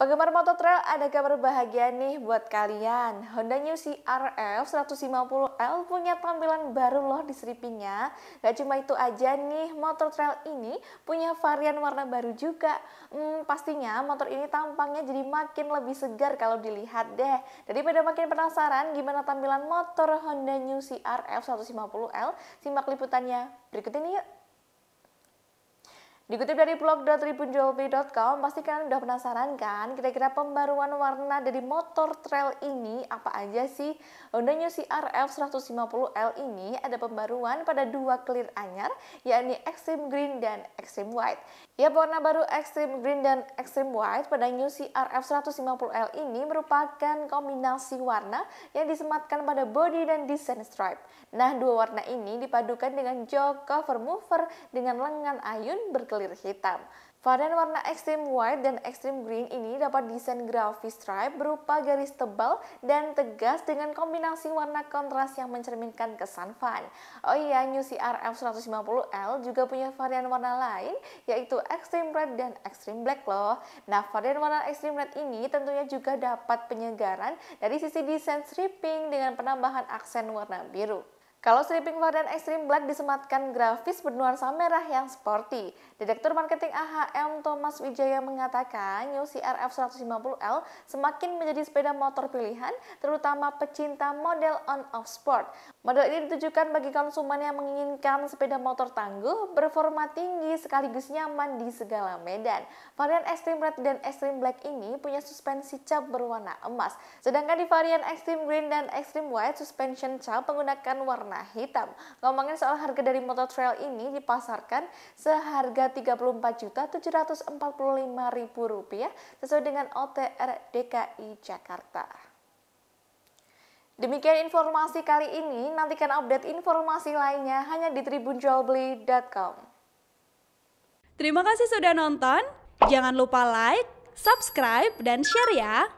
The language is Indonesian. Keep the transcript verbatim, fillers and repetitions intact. Penggemar motor trail, ada kabar bahagia nih buat kalian. Honda New C R F seratus lima puluh L punya tampilan baru loh di sripinya. Gak cuma itu aja nih, motor trail ini punya varian warna baru juga. Hmm, pastinya motor ini tampangnya jadi makin lebih segar kalau dilihat deh. Daripada makin penasaran gimana tampilan motor Honda New C R F seratus lima puluh L, simak liputannya berikut ini yuk. Dikutip dari blog dot tribunjualbeli dot com, pasti kalian udah penasaran kan? Kira-kira pembaruan warna dari motor trail ini apa aja sih? Honda New C R F seratus lima puluh L ini ada pembaruan pada dua clear anyar, yakni Extreme Green dan Extreme White. Ya, warna baru Extreme Green dan Extreme White pada New C R F seratus lima puluh L ini merupakan kombinasi warna yang disematkan pada body dan desain stripe. Nah, dua warna ini dipadukan dengan jok cover mover dengan lengan ayun berkelir hitam. Varian warna Extreme White dan Extreme Green ini dapat desain grafis stripe berupa garis tebal dan tegas dengan kombinasi warna kontras yang mencerminkan kesan fun. Oh iya, New C R F seratus lima puluh L juga punya varian warna lain, yaitu Extreme Red dan Extreme Black loh. Nah, varian warna Extreme Red ini tentunya juga dapat penyegaran dari sisi desain stripping dengan penambahan aksen warna biru. Kalau stripping varian Extreme Black disematkan grafis bernuansa merah yang sporty. Direktur Marketing A H M Thomas Wijaya mengatakan New C R F seratus lima puluh L semakin menjadi sepeda motor pilihan, terutama pecinta model on-off sport. Model ini ditujukan bagi konsumen yang menginginkan sepeda motor tangguh, berforma tinggi, sekaligus nyaman di segala medan. Varian Extreme Red dan Extreme Black ini punya suspensi cap berwarna emas. Sedangkan di varian Extreme Green dan Extreme White, suspension cap menggunakan warna Nah, hitam. Ngomongin soal harga dari motor trail ini dipasarkan seharga tiga puluh empat juta tujuh ratus empat puluh lima ribu rupiah sesuai dengan O T R D K I Jakarta. Demikian informasi kali ini, nantikan update informasi lainnya hanya di tribun jual beli dot com. Terima kasih sudah nonton, jangan lupa like, subscribe, dan share ya!